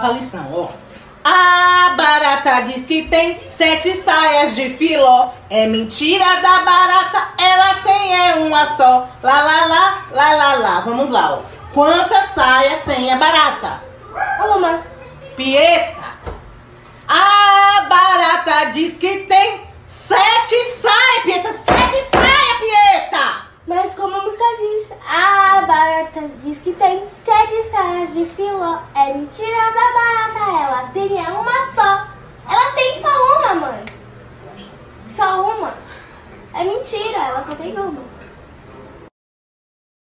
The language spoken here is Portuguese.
nova lição, ó. A barata diz que tem 7 saias de Filó. É mentira da barata, ela tem uma só. Lá, lá, lá, lá, lá, lá. Vamos lá, ó. Quantas saias tem a barata? Uma. Pieta. A barata diz que tem 7 saias, Pieta. 7 saias, Pieta. Mas como a música diz, a barata diz que tem 7 saias de Filó. É mentira da barata, ela tem uma só. Ela tem só uma, mãe. Só uma. É mentira, ela só tem uma.